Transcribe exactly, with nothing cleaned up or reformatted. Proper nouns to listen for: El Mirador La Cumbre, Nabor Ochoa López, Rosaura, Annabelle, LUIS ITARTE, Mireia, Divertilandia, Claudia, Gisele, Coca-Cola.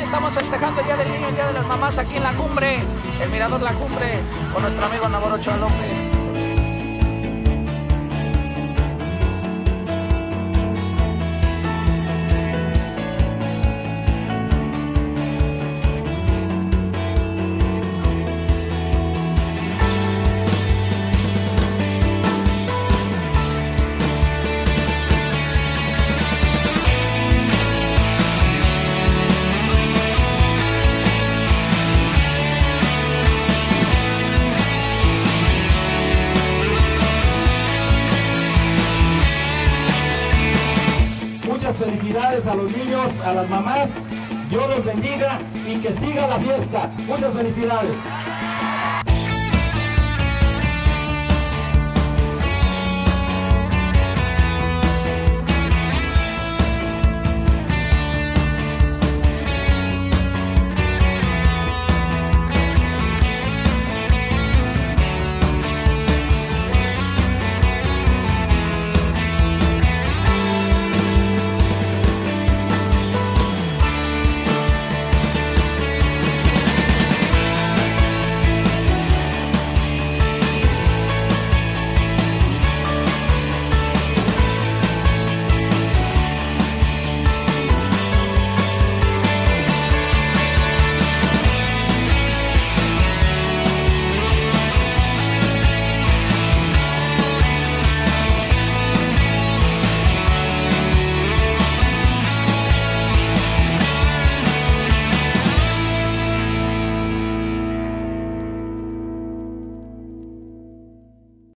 Estamos festejando el Día del Niño, el Día de las Mamás aquí en La Cumbre, el Mirador La Cumbre, con nuestro amigo Nabor Ochoa López. Felicidades a los niños, a las mamás, Dios los bendiga y que siga la fiesta. Muchas felicidades.